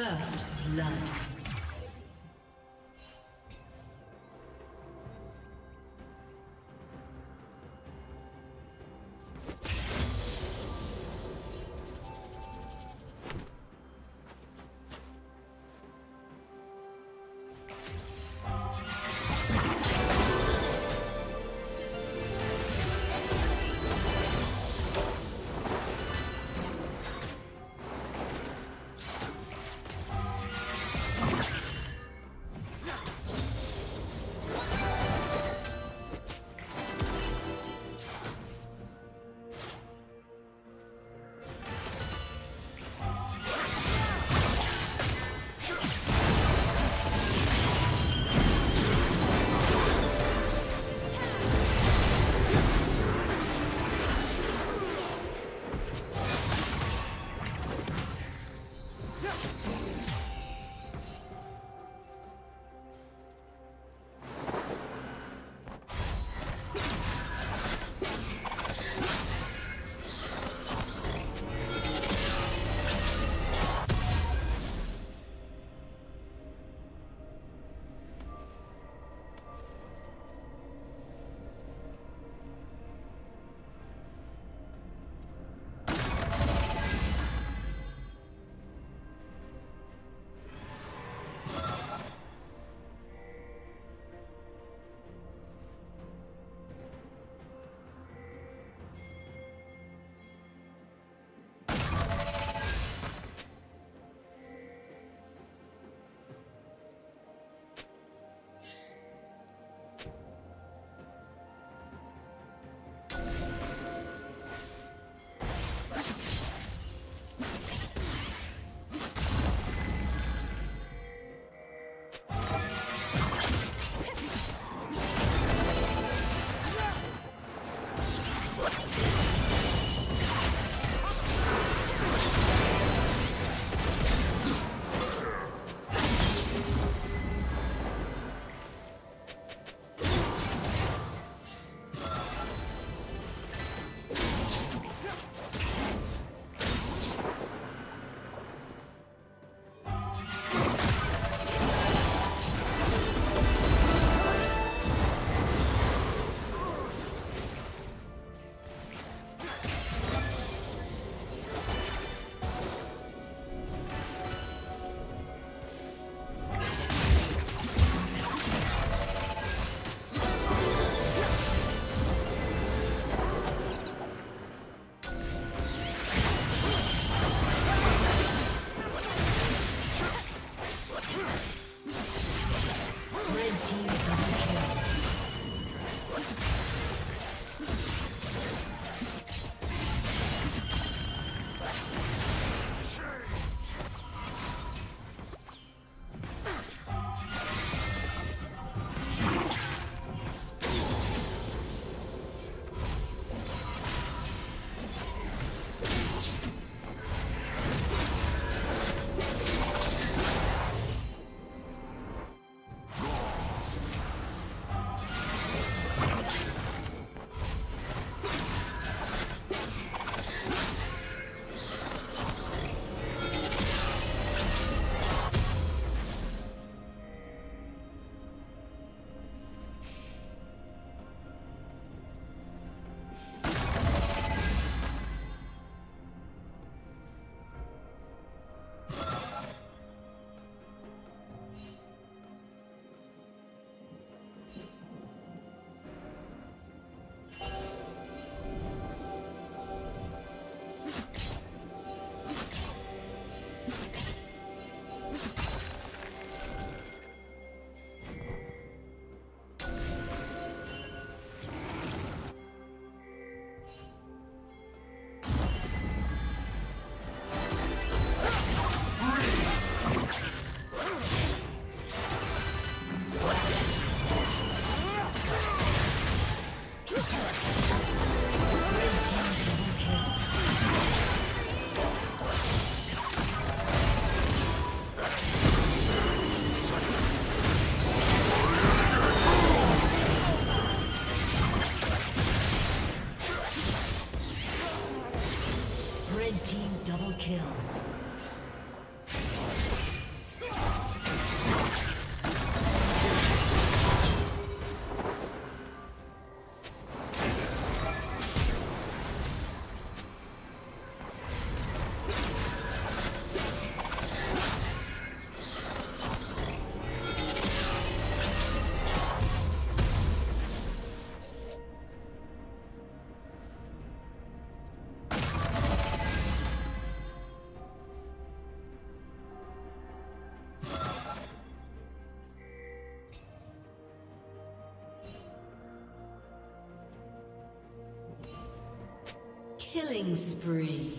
First blood. Red team double kill. Killing spree.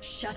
Shut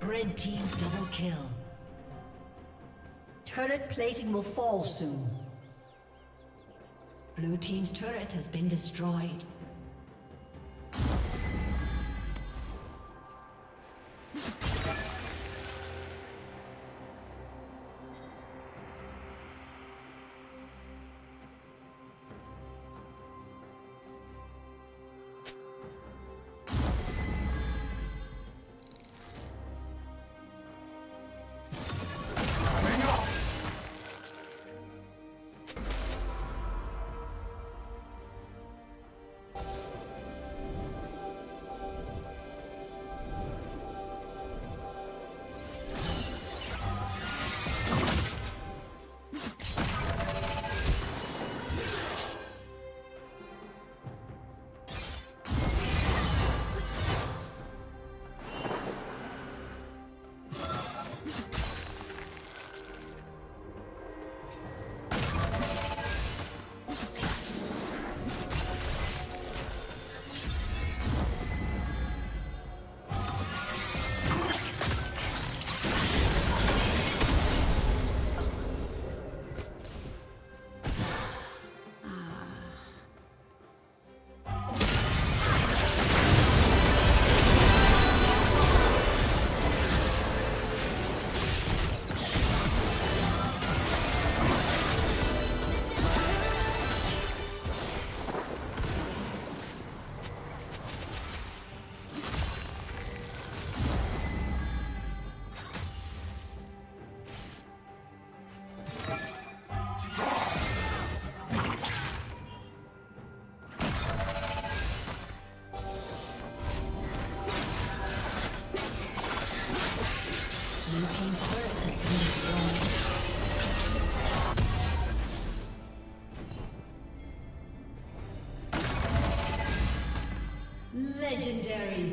Red team double kill. Turret plating will fall soon. Blue team's turret has been destroyed. Legendary.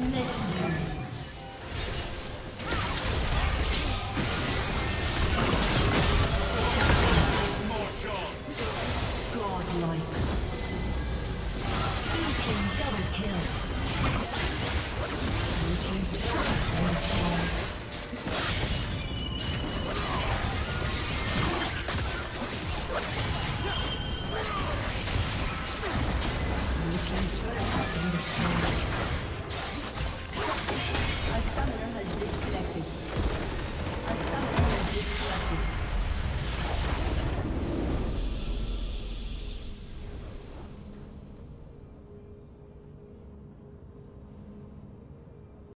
Legendary. Godlike. Double kill.